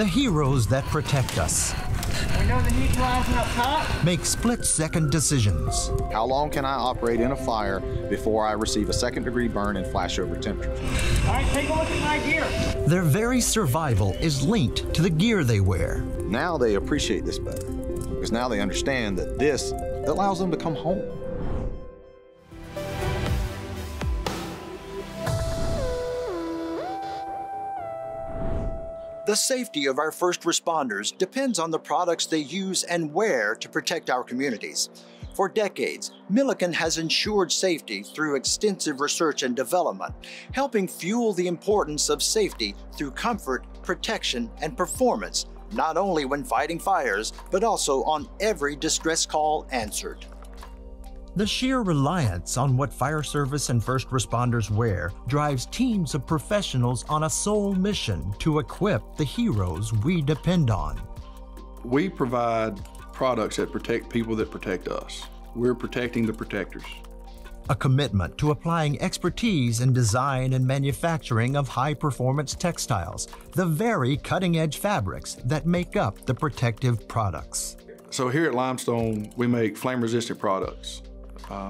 the heroes that protect us. We know the heat's rising up top. Make split-second decisions. How long can I operate in a fire before I receive a second-degree burn and flashover temperatures? All right, take a look at my gear. Their very survival is linked to the gear they wear. Now they appreciate this better, because now they understand that this allows them to come home. The safety of our first responders depends on the products they use and wear to protect our communities. For decades, Milliken has ensured safety through extensive research and development, helping fuel the importance of safety through comfort, protection, and performance, not only when fighting fires, but also on every distress call answered. The sheer reliance on what fire service and first responders wear drives teams of professionals on a sole mission to equip the heroes we depend on. We provide products that protect people that protect us. We're protecting the protectors. A commitment to applying expertise in design and manufacturing of high-performance textiles, the very cutting-edge fabrics that make up the protective products. So here at Limestone, we make flame-resistant products.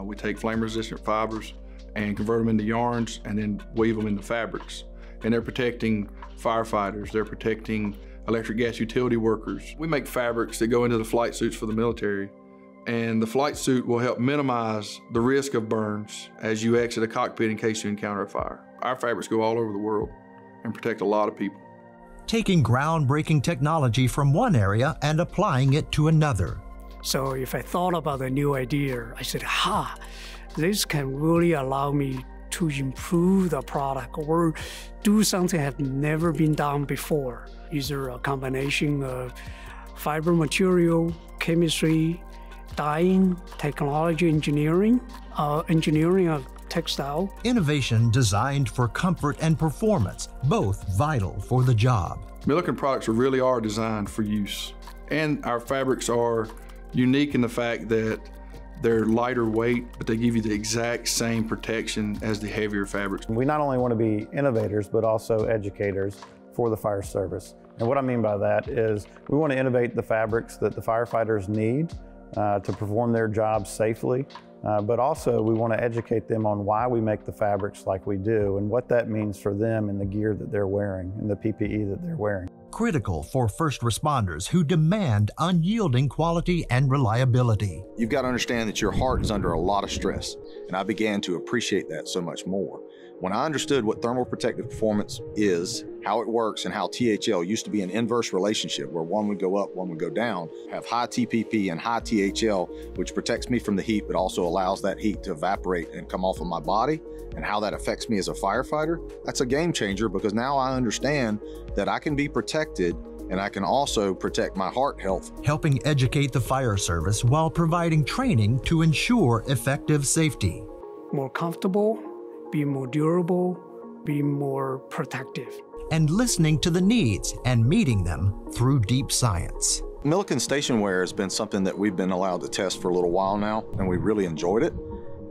We take flame-resistant fibers and convert them into yarns and then weave them into fabrics. And they're protecting firefighters, they're protecting electric gas utility workers. We make fabrics that go into the flight suits for the military, and the flight suit will help minimize the risk of burns as you exit a cockpit in case you encounter a fire. Our fabrics go all over the world and protect a lot of people. Taking groundbreaking technology from one area and applying it to another. So if I thought about a new idea, I said, ha, this can really allow me to improve the product or do something that had never been done before. Either a combination of fiber material, chemistry, dyeing, technology engineering, engineering of textile. Innovation designed for comfort and performance, both vital for the job. Milliken products really are designed for use. And our fabrics are unique in the fact that they're lighter weight, but they give you the exact same protection as the heavier fabrics. We not only want to be innovators, but also educators for the fire service. And what I mean by that is we want to innovate the fabrics that the firefighters need to perform their job safely, but also we want to educate them on why we make the fabrics like we do and what that means for them and the gear that they're wearing and the PPE that they're wearing. Critical for first responders who demand unyielding quality and reliability. You've got to understand that your heart is under a lot of stress, and I began to appreciate that so much more. When I understood what thermal protective performance is, how it works, and how THL used to be an inverse relationship where one would go up, one would go down, have high TPP and high THL, which protects me from the heat, but also allows that heat to evaporate and come off of my body, and how that affects me as a firefighter, that's a game changer, because now I understand that I can be protected and I can also protect my heart health. Helping educate the fire service while providing training to ensure effective safety. More comfortable, be more durable, be more protective. And listening to the needs and meeting them through deep science. Milliken station wear has been something that we've been allowed to test for a little while now, and we really enjoyed it.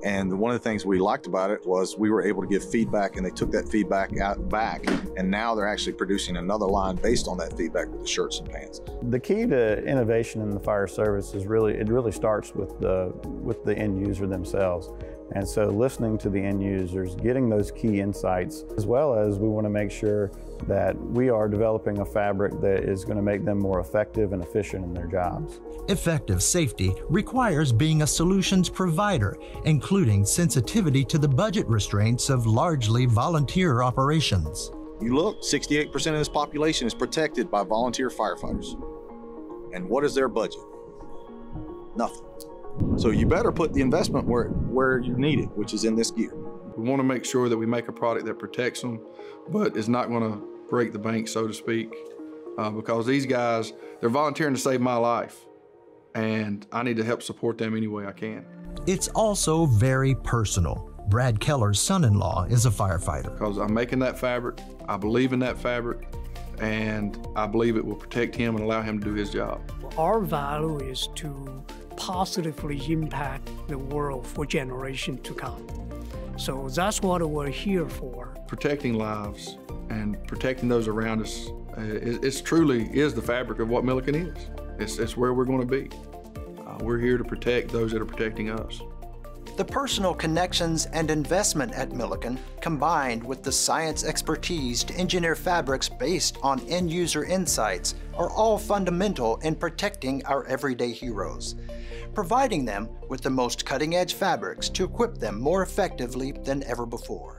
And one of the things we liked about it was we were able to give feedback, and they took that feedback out back, and now they're actually producing another line based on that feedback with the shirts and pants. The key to innovation in the fire service is really starts with the end user themselves. And so listening to the end users, getting those key insights, as well as we want to make sure that we are developing a fabric that is going to make them more effective and efficient in their jobs. Effective safety requires being a solutions provider, including sensitivity to the budget restraints of largely volunteer operations. You look, 68% of this population is protected by volunteer firefighters. And what is their budget? Nothing. So you better put the investment where you need it, which is in this gear. We want to make sure that we make a product that protects them, but is not going to break the bank, so to speak, because these guys, they're volunteering to save my life, and I need to help support them any way I can. It's also very personal. Brad Keller's son-in-law is a firefighter. Because I'm making that fabric, I believe in that fabric, and I believe it will protect him and allow him to do his job. Our value is to positively impact the world for generations to come. So that's what we're here for. Protecting lives and protecting those around us, it's truly is the fabric of what Milliken is. It's where we're going to be. We're here to protect those that are protecting us. The personal connections and investment at Milliken, combined with the science expertise to engineer fabrics based on end-user insights, are all fundamental in protecting our everyday heroes, providing them with the most cutting-edge fabrics to equip them more effectively than ever before.